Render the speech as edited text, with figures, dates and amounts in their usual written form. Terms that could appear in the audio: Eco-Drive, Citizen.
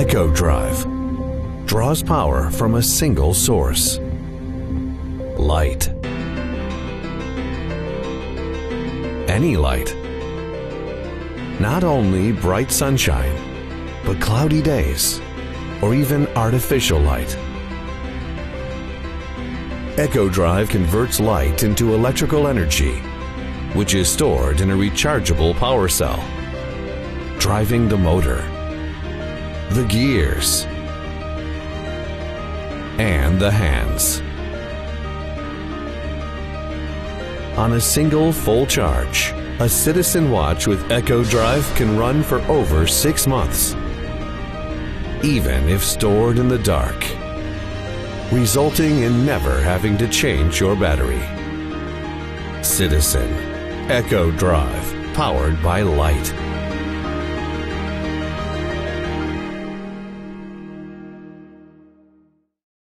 Eco-Drive draws power from a single source, light. Any light. Not only bright sunshine, but cloudy days, or even artificial light. Eco-Drive converts light into electrical energy, which is stored in a rechargeable power cell, driving the motor, the gears, and the hands. On a single full charge, a Citizen watch with Eco-Drive can run for over 6 months, even if stored in the dark, resulting in never having to change your battery. Citizen Eco-Drive, powered by light.